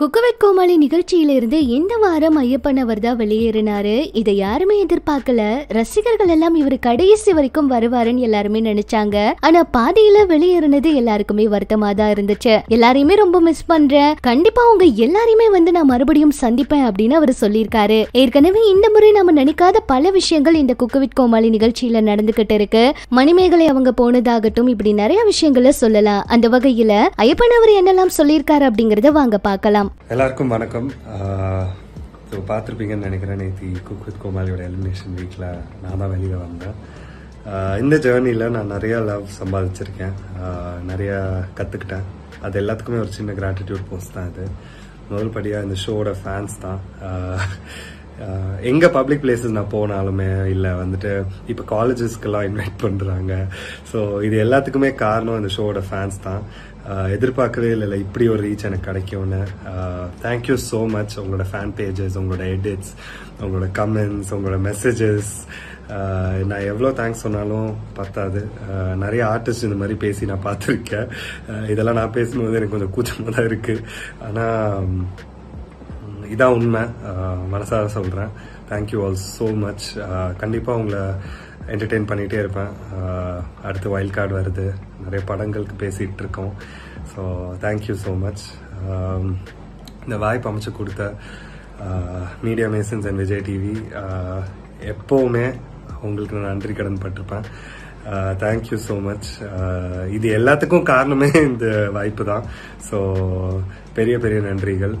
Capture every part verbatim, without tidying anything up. குக்கவெட் கோமாளி நிகழ்ச்சியிலிருந்து இந்த வாரம் ஐயப்பன் அவர் தான் வெளியேறினாரு. இதை யாருமே எதிர்பார்க்கல. ரசிகர்கள் எல்லாம் இவர் கடைசி வரைக்கும் வருவாருன்னு எல்லாருமே நினைச்சாங்க. ஆனா பாதியில வெளியேறினது எல்லாருக்குமே வருத்தமா தான் இருந்துச்சு. எல்லாரையுமே ரொம்ப மிஸ் பண்றேன், கண்டிப்பா உங்க எல்லாரையுமே வந்து நான் மறுபடியும் சந்திப்பேன் அப்படின்னு அவர் சொல்லியிருக்காரு. ஏற்கனவே இந்த முறை நம்ம நினைக்காத பல விஷயங்கள் இந்த குக்கவெட் கோமாளி நிகழ்ச்சியில நடந்துகிட்டு இருக்கு. மணிமேகலை அவங்க போனதாகட்டும், இப்படி நிறைய விஷயங்களை சொல்லலாம். அந்த வகையில ஐயப்பன் அவர் என்னெல்லாம் சொல்லியிருக்காரு அப்படிங்கறத வாங்க பார்க்கலாம். எல்லாருக்கும் வணக்கம். ஸோ பார்த்துருப்பீங்கன்னு நினைக்கிறேன், நேற்று குக்வித் கோமாளியோட எலிமினேஷன் வீக்கில் நான் தான் வெளியில் வந்தேன். இந்த ஜேர்னியில் நான் நிறையா லவ் சம்பாதிச்சிருக்கேன், நிறையா கற்றுக்கிட்டேன். அது எல்லாத்துக்குமே ஒரு சின்ன கிராட்டிடியூட் போஸ்ட் தான் இது. முதல் படியாக இந்த ஷோட ஃபேன்ஸ் தான். எங்கே பப்ளிக் பிளேஸஸ் நான் போனாலுமே, இல்லை வந்துட்டு இப்போ காலேஜஸ்க்கெல்லாம் இன்வைட் பண்ணுறாங்க. ஸோ இது எல்லாத்துக்குமே காரணம் இந்த ஷோட ஃபேன்ஸ் தான். எதிர்பார்க்கவே இல்லை இப்படி ஒரு ரீச் எனக்கு கிடைக்கும்னு. Thank you so much. உங்களோட ஃபேன் பேஜஸ், உங்களோட எடிட்ஸ், உங்களோட கமெண்ட்ஸ், உங்களோட மெசேஜஸ், நான் எவ்வளோ தேங்க்ஸ் சொன்னாலும் பத்தாது. நிறைய ஆர்டிஸ்ட் இந்த மாதிரி பேசி நான் பார்த்துருக்கேன். இதெல்லாம் நான் பேசும்போது எனக்கு கொஞ்சம் கூச்சமாக தான் இருக்குது. ஆனால் இதான் உண்மை, மனசார சொல்கிறேன். Thank you all so much. கண்டிப்பாக உங்களை என்டர்டெயின் பண்ணிகிட்டே இருப்பேன். அடுத்து வைல்ட் கார்டு வருது, நிறைய படங்களுக்கு பேசிகிட்டு இருக்கோம். So thank you so much. இந்த வாய்ப்பு அமைச்சு கொடுத்த media masons and Vijay TV எப்போவுமே உங்களுக்கு நான் நன்றி கடன் பட்டிருப்பேன். Thank you so much. இது எல்லாத்துக்கும் காரணமே இந்த வாய்ப்பு தான். ஸோ பெரிய பெரிய நன்றிகள்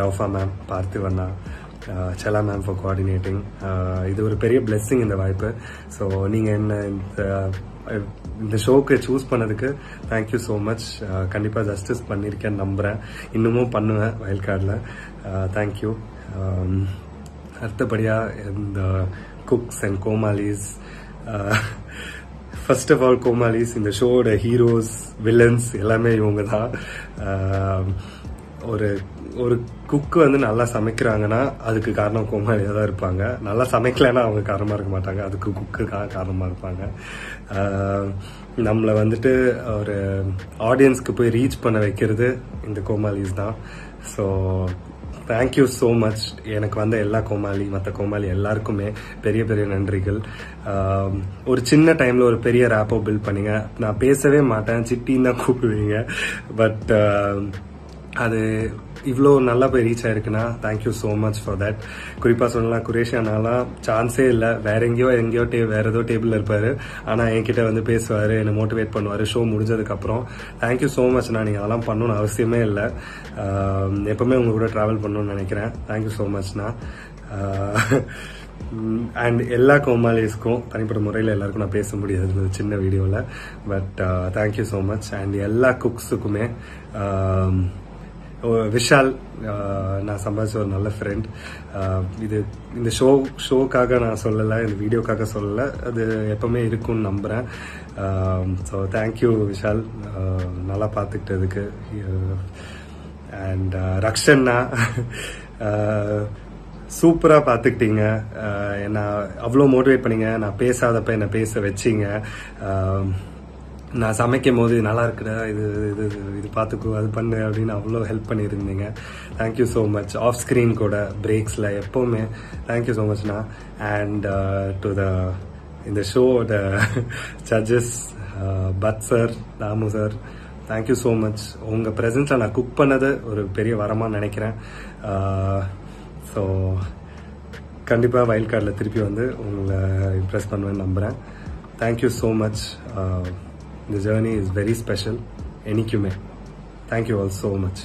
ரவுஃபா மேம், பார்த்திவ் அண்ணா, செலா மேம் ஃபார் கோஆர்டினேட்டிங். இது ஒரு பெரிய பிளெஸ்ஸிங் இந்த வாய்ப்பு. ஸோ நீங்கள் என்ன இந்த இந்த ஷோக்கு சூஸ் பண்ணதுக்கு தேங்க்யூ ஸோ மச். கண்டிப்பாக ஜஸ்டிஸ் பண்ணியிருக்கேன்னு நம்புகிறேன், இன்னமும் பண்ணுவேன் வைல்ட் கார்டில். தேங்க்யூ. அடுத்தபடியாக இந்த cooks and கோமாலிஸ், first of all கோமாலிஸ், இந்த ஷோட ஹீரோஸ், வில்லன்ஸ் எல்லாமே இவங்க தான். ஒரு ஒரு குக்கு வந்து நல்லா சமைக்கிறாங்கன்னா அதுக்கு காரணம் கோமாளியாக தான் இருப்பாங்க. நல்லா சமைக்கலைன்னா அவங்க காரணமாக இருக்க மாட்டாங்க, அதுக்கு குக்கு தான் காரணமாக இருப்பாங்க. நம்மளை வந்துட்டு ஒரு ஆடியன்ஸ்க்கு போய் ரீச் பண்ண வைக்கிறது இந்த கோமாலிஸ் தான். So thank you so much. எனக்கு வந்த எல்லா கோமாளி, மற்ற கோமாளி எல்லாருக்குமே பெரிய பெரிய நன்றிகள். ஒரு சின்ன டைமில் ஒரு பெரிய ரேப்போ பில்ட் பண்ணிங்க. நான் பேசவே மாட்டேன், சிட்டின்னு தான் கூப்பிடுவீங்க. பட் அது இவ்வளோ நல்லா போய் ரீச் ஆயிருக்குன்னா thank you so much for that. குறிப்பாக சொல்லலாம், குரேஷியானாலாம் சான்ஸே இல்லை. வேற எங்கேயோ எங்கேயோ டே வேற ஏதோ டேபிளில் இருப்பார், ஆனால் என்கிட்ட வந்து பேசுவார், என்னை மோட்டிவேட் பண்ணுவார் ஷோ முடிஞ்சதுக்கப்புறம். Thank you so much. நான் நீங்கள் அதெல்லாம் பண்ணணும்னு அவசியமே இல்லை. எப்பவுமே உங்கள் கூட ட்ராவல் பண்ணணும்னு நினைக்கிறேன். தேங்க்யூ ஸோ மச்ண்ணா. அண்ட் எல்லா கோமாலிஸ்க்கும் தனிப்பட்ட முறையில் எல்லாருக்கும் நான் பேச முடியாது சின்ன வீடியோவில். But thank you so much. And எல்லா குக்ஸுக்குமே, விஷால் நான் சம்பாதிச்ச ஒரு நல்ல ஃப்ரெண்ட். இது இந்த ஷோ ஷோக்காக நான் சொல்லலை, இந்த வீடியோக்காக சொல்லலை, அது எப்பவுமே இருக்கும்னு நம்புகிறேன். ஸோ தேங்க்யூ விஷால், நல்லா பார்த்துக்கிட்டதுக்கு. அண்ட் ரக்ஷன்னா சூப்பராக பார்த்துக்கிட்டீங்க, என்னை அவ்வளோ மோட்டிவேட் பண்ணிங்க. நான் பேசாதப்ப என்னை பேச வச்சிங்க. நான் சமைக்கும் போது நல்லா இருக்கிற இது இது இது பார்த்துக்கோ, அது பண்ணு அப்படின்னு அவ்வளோ ஹெல்ப் பண்ணியிருந்தீங்க. Thank you so much. Off screen கூட, பிரேக்ஸில் எப்போவுமே தேங்க்யூ ஸோ மச்ண்ணா. அண்ட் டு த இந்த ஷோட judges, Bhat sir, Damu sir, thank you so much. உங்கள் ப்ரெசன்ஸில் நான் குக் பண்ணது ஒரு பெரிய வரமாக நினைக்கிறேன். ஸோ கண்டிப்பாக வைல்ட் கார்டில் திருப்பி வந்து உங்களை இம்ப்ரெஸ் பண்ணுவேன்னு நம்புகிறேன். Thank you so much. The journey is very special. Any kume. Thank you all so much.